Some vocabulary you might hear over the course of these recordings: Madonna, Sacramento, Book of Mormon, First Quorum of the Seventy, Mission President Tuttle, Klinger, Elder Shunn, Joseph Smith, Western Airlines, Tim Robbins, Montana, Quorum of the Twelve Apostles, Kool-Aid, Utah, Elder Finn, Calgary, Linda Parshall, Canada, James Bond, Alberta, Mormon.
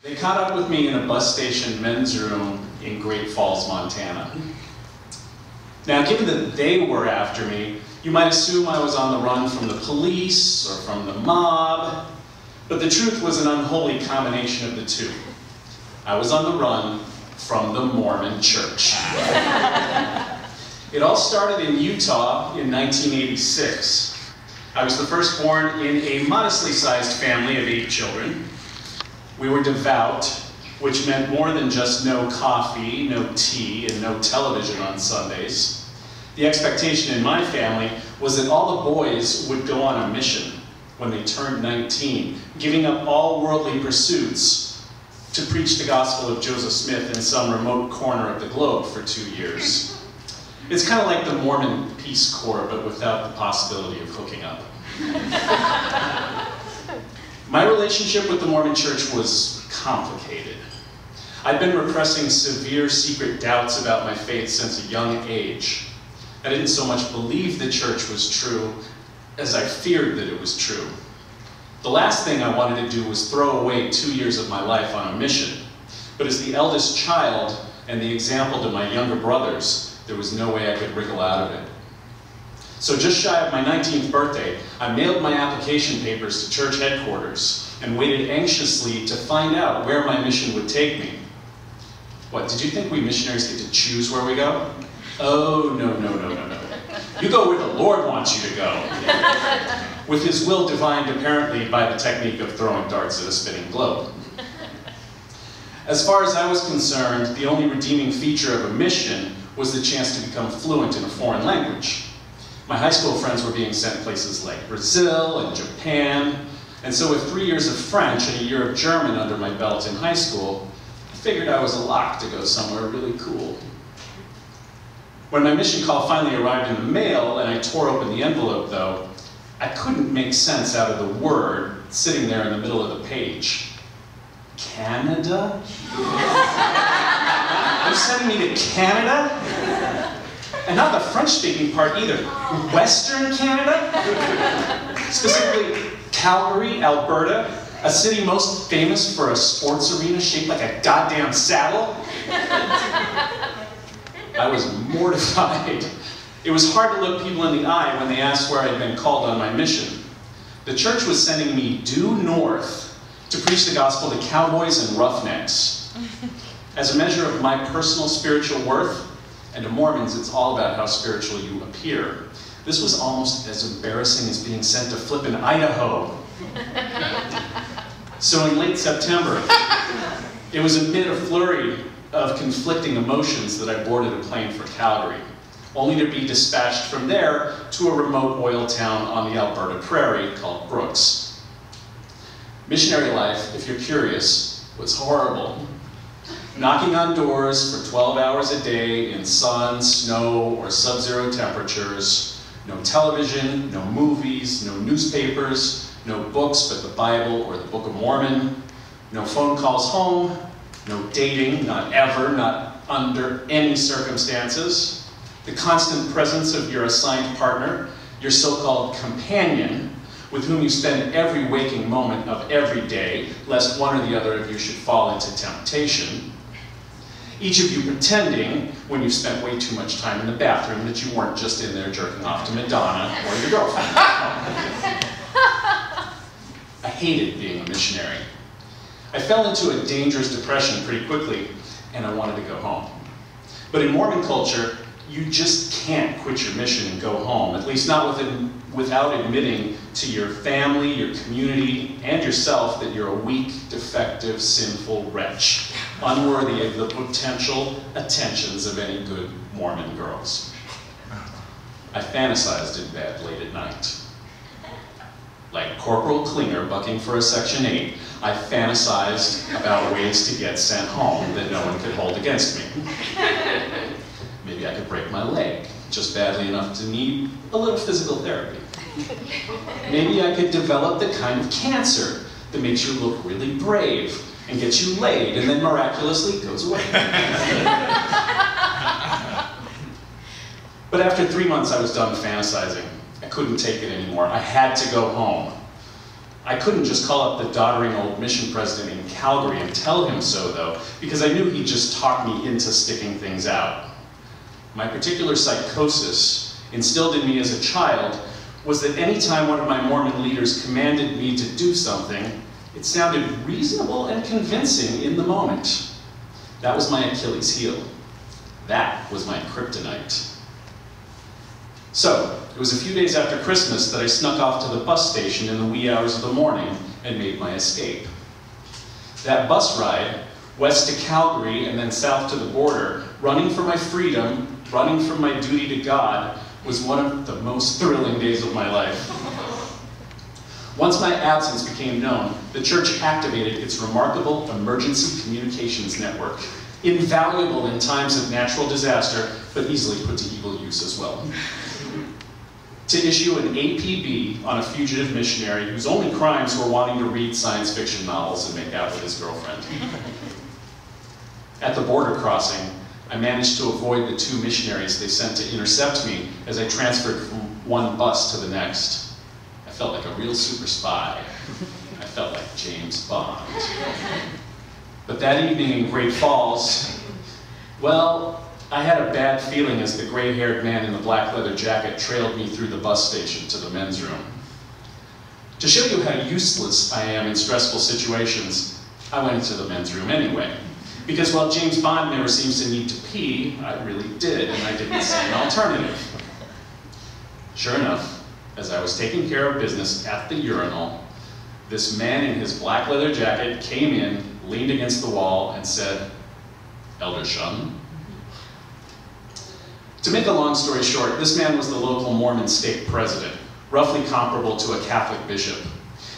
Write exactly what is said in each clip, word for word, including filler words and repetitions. They caught up with me in a bus station men's room in Great Falls, Montana. Now, given that they were after me, you might assume I was on the run from the police or from the mob, but the truth was an unholy combination of the two. I was on the run from the Mormon Church. It all started in Utah in nineteen eighty-six. I was the firstborn in a modestly sized family of eight children. We were devout, which meant more than just no coffee, no tea, and no television on Sundays. The expectation in my family was that all the boys would go on a mission when they turned nineteen, giving up all worldly pursuits to preach the gospel of Joseph Smith in some remote corner of the globe for two years. It's kind of like the Mormon Peace Corps, but without the possibility of hooking up. My relationship with the Mormon Church was complicated. I'd been repressing severe secret doubts about my faith since a young age. I didn't so much believe the church was true as I feared that it was true. The last thing I wanted to do was throw away two years of my life on a mission. But as the eldest child and the example to my younger brothers, there was no way I could wriggle out of it. So just shy of my nineteenth birthday, I mailed my application papers to church headquarters and waited anxiously to find out where my mission would take me. What, did you think we missionaries get to choose where we go? Oh, no, no, no, no, no. You go where the Lord wants you to go. With his will divined apparently by the technique of throwing darts at a spinning globe. As far as I was concerned, the only redeeming feature of a mission was the chance to become fluent in a foreign language. My high school friends were being sent places like Brazil and Japan, and so with three years of French and a year of German under my belt in high school, I figured I was a lock to go somewhere really cool. When my mission call finally arrived in the mail and I tore open the envelope, though, I couldn't make sense out of the word sitting there in the middle of the page. Canada? You're sending me to Canada? And not the French-speaking part either. Western Canada? Specifically, Calgary, Alberta, a city most famous for a sports arena shaped like a goddamn saddle? I was mortified. It was hard to look people in the eye when they asked where I'd been called on my mission. The church was sending me due north to preach the gospel to cowboys and roughnecks. As a measure of my personal spiritual worth, and to Mormons, it's all about how spiritual you appear, this was almost as embarrassing as being sent to flippin' Idaho. So in late September, it was amid a flurry of conflicting emotions that I boarded a plane for Calgary, only to be dispatched from there to a remote oil town on the Alberta prairie called Brooks. Missionary life, if you're curious, was horrible. Knocking on doors for twelve hours a day in sun, snow, or sub-zero temperatures, no television, no movies, no newspapers, no books but the Bible or the Book of Mormon, no phone calls home, no dating, not ever, not under any circumstances, the constant presence of your assigned partner, your so-called companion, with whom you spend every waking moment of every day, lest one or the other of you should fall into temptation. Each of you pretending, when you've spent way too much time in the bathroom, that you weren't just in there jerking off to Madonna or your girlfriend. I hated being a missionary. I fell into a dangerous depression pretty quickly, and I wanted to go home. But in Mormon culture, you just can't quit your mission and go home, at least not within, without admitting to your family, your community, and yourself that you're a weak, defective, sinful wretch, unworthy of the potential attentions of any good Mormon girls. I fantasized in bed late at night. Like Corporal Klinger bucking for a Section eight, I fantasized about ways to get sent home that no one could hold against me. Maybe I could break my leg, just badly enough to need a little physical therapy. Maybe I could develop the kind of cancer that makes you look really brave and gets you laid and then miraculously goes away. But after three months I was done fantasizing. I couldn't take it anymore. I had to go home. I couldn't just call up the doddering old mission president in Calgary and tell him so, though, because I knew he'd just talk me into sticking things out. My particular psychosis, instilled in me as a child, was that any time one of my Mormon leaders commanded me to do something, it sounded reasonable and convincing in the moment. That was my Achilles heel. That was my kryptonite. So, it was a few days after Christmas that I snuck off to the bus station in the wee hours of the morning and made my escape. That bus ride, west to Calgary and then south to the border, running for my freedom, running from my duty to God, was one of the most thrilling days of my life. Once my absence became known, the church activated its remarkable emergency communications network, invaluable in times of natural disaster, but easily put to evil use as well. To issue an A P B on a fugitive missionary whose only crimes were wanting to read science fiction novels and make out with his girlfriend. At the border crossing, I managed to avoid the two missionaries they sent to intercept me as I transferred from one bus to the next. I felt like a real super spy. I felt like James Bond. But that evening in Great Falls, well, I had a bad feeling as the gray-haired man in the black leather jacket trailed me through the bus station to the men's room. To show you how useless I am in stressful situations, I went into the men's room anyway. Because while James Bond never seems to need to pee, I really did, and I didn't see an alternative. Sure enough, as I was taking care of business at the urinal, this man in his black leather jacket came in, leaned against the wall, and said, "Elder Shunn?" To make a long story short, this man was the local Mormon state president, roughly comparable to a Catholic bishop.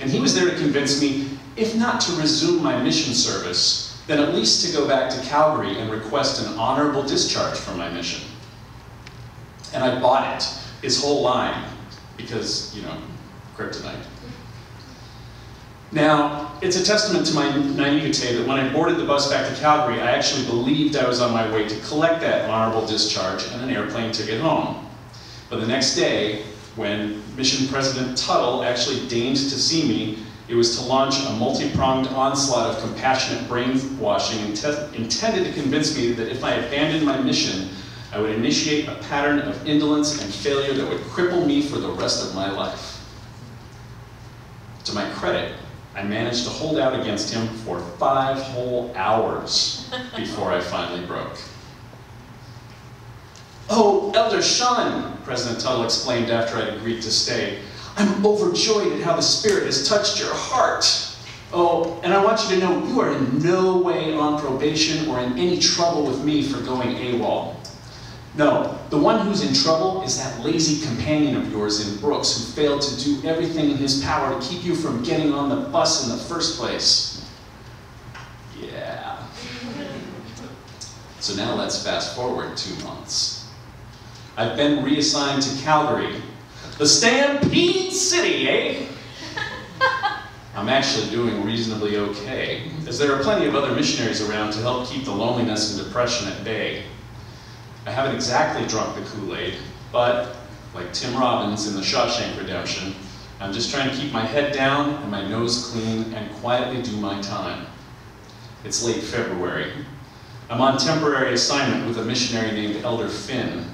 And he was there to convince me, if not to resume my mission service, then at least to go back to Calgary and request an honorable discharge from my mission. And I bought it, his whole line, because, you know, kryptonite. Now, it's a testament to my naivete that when I boarded the bus back to Calgary, I actually believed I was on my way to collect that honorable discharge and an airplane ticket home. But the next day, when Mission President Tuttle actually deigned to see me, it was to launch a multi-pronged onslaught of compassionate brainwashing intended to convince me that if I abandoned my mission, I would initiate a pattern of indolence and failure that would cripple me for the rest of my life. To my credit, I managed to hold out against him for five whole hours before I finally broke. "Oh, Elder Shunn," President Tuttle explained after I'd agreed to stay, "I'm overjoyed at how the Spirit has touched your heart. Oh, and I want you to know you are in no way on probation or in any trouble with me for going AWOL. No, the one who's in trouble is that lazy companion of yours in Brooks who failed to do everything in his power to keep you from getting on the bus in the first place." Yeah. So now let's fast forward two months. I've been reassigned to Calgary, the Stampede City, eh? I'm actually doing reasonably okay, as there are plenty of other missionaries around to help keep the loneliness and depression at bay. I haven't exactly drunk the Kool-Aid, but, like Tim Robbins in the Shawshank Redemption, I'm just trying to keep my head down and my nose clean and quietly do my time. It's late February. I'm on temporary assignment with a missionary named Elder Finn.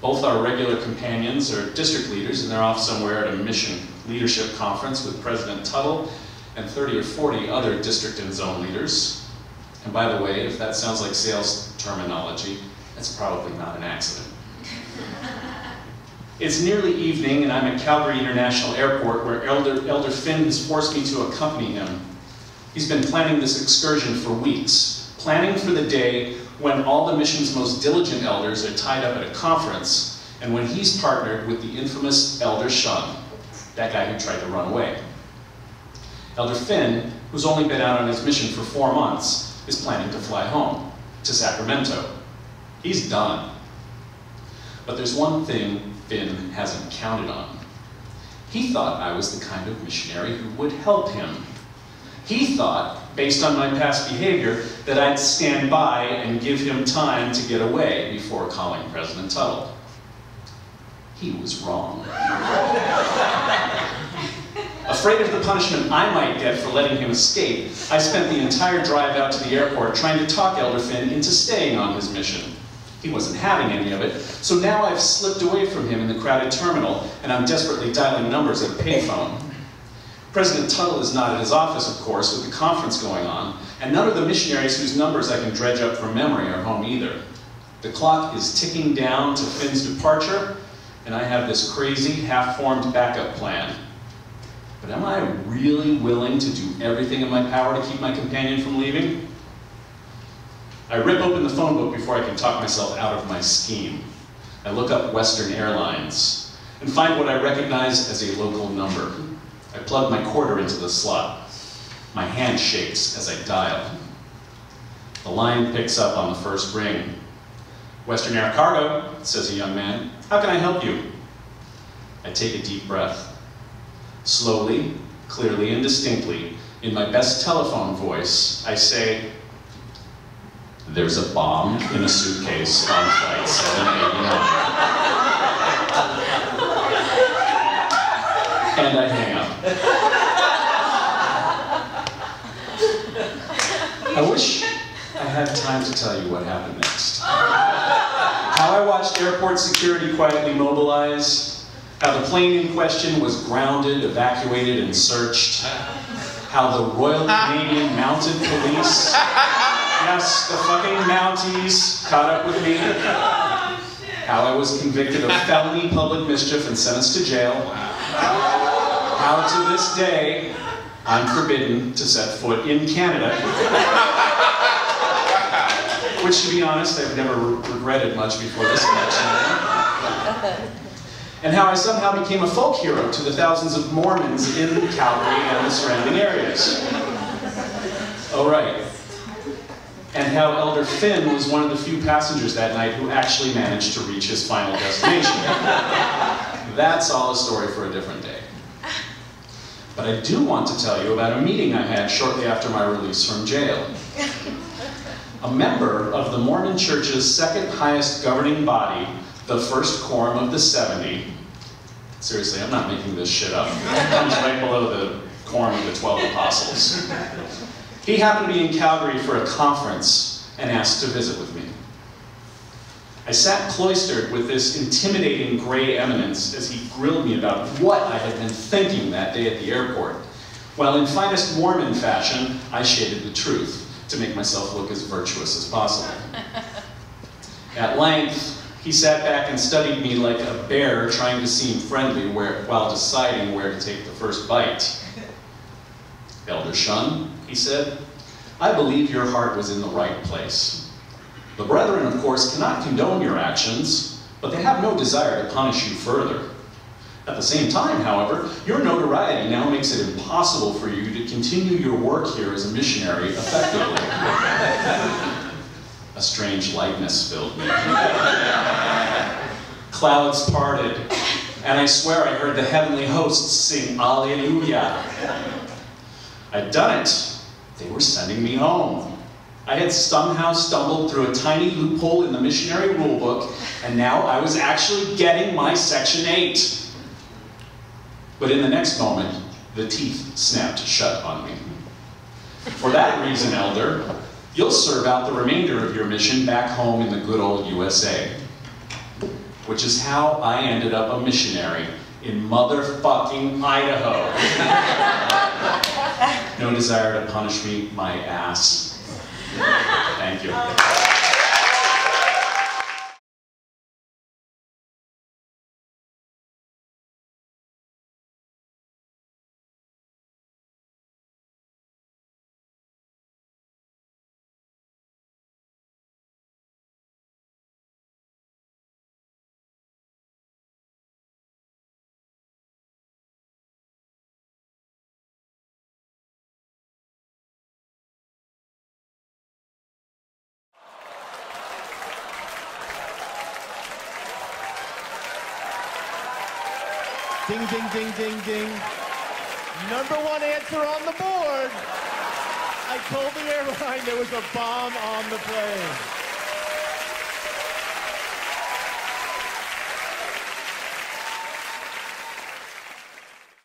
Both our regular companions are district leaders, and they're off somewhere at a mission leadership conference with President Tuttle and thirty or forty other district and zone leaders. And by the way, if that sounds like sales terminology, that's probably not an accident. It's nearly evening, and I'm at Calgary International Airport, where Elder, Elder Finn has forced me to accompany him. He's been planning this excursion for weeks, planning for the day when all the mission's most diligent elders are tied up at a conference, and when he's partnered with the infamous Elder Shunn, that guy who tried to run away. Elder Finn, who's only been out on his mission for four months, is planning to fly home, to Sacramento. He's done. But there's one thing Finn hasn't counted on. He thought I was the kind of missionary who would help him. He thought, based on my past behavior, that I'd stand by and give him time to get away before calling President Tuttle. He was wrong. Afraid of the punishment I might get for letting him escape, I spent the entire drive out to the airport trying to talk Elder Finn into staying on his mission. He wasn't having any of it, so now I've slipped away from him in the crowded terminal, and I'm desperately dialing numbers at a payphone. President Tuttle is not at his office, of course, with the conference going on, and none of the missionaries whose numbers I can dredge up from memory are home either. The clock is ticking down to Finn's departure, and I have this crazy, half-formed backup plan. But am I really willing to do everything in my power to keep my companion from leaving? I rip open the phone book before I can talk myself out of my scheme. I look up Western Airlines and find what I recognize as a local number. I plug my quarter into the slot. My hand shakes as I dial. The line picks up on the first ring. "Western Air Cargo," says a young man. "How can I help you?" I take a deep breath. Slowly, clearly, and distinctly, in my best telephone voice, I say, "There's a bomb in a suitcase on flight seven eighty-nine. And I hang up. I wish I had time to tell you what happened next. How I watched airport security quietly mobilize. How the plane in question was grounded, evacuated, and searched. How the Royal Canadian Mounted Police, yes, the fucking Mounties, caught up with me. How I was convicted of felony public mischief and sentenced to jail. How to this day, I'm forbidden to set foot in Canada. Which, to be honest, I've never re- regretted much before this election. And how I somehow became a folk hero to the thousands of Mormons in Calgary and the surrounding areas. Oh, right. And how Elder Finn was one of the few passengers that night who actually managed to reach his final destination. That's all a story for a different day. But I do want to tell you about a meeting I had shortly after my release from jail. A member of the Mormon Church's second highest governing body, the First Quorum of the Seventy. Seriously, I'm not making this shit up. It comes right below the Quorum of the Twelve Apostles. He happened to be in Calgary for a conference and asked to visit with me. I sat cloistered with this intimidating gray eminence as he grilled me about what I had been thinking that day at the airport, while in finest Mormon fashion, I shaded the truth to make myself look as virtuous as possible. At length, he sat back and studied me like a bear trying to seem friendly where, while deciding where to take the first bite. "Elder Shunn," he said, "I believe your heart was in the right place. The brethren, of course, cannot condone your actions, but they have no desire to punish you further. At the same time, however, your notoriety now makes it impossible for you to continue your work here as a missionary effectively." A strange lightness filled me. Clouds parted, and I swear I heard the heavenly hosts sing Alleluia. I'd done it. They were sending me home. I had somehow stumbled through a tiny loophole in the missionary rule book, and now I was actually getting my Section eight. But in the next moment, the teeth snapped shut on me. For that reason, Elder, you'll serve out the remainder of your mission back home in the good old U S A. Which is how I ended up a missionary in motherfucking Idaho. No desire to punish me, my ass. Thank you. Ding, ding, ding, ding, ding. Number one answer on the board. I told the airline there was a bomb on the plane.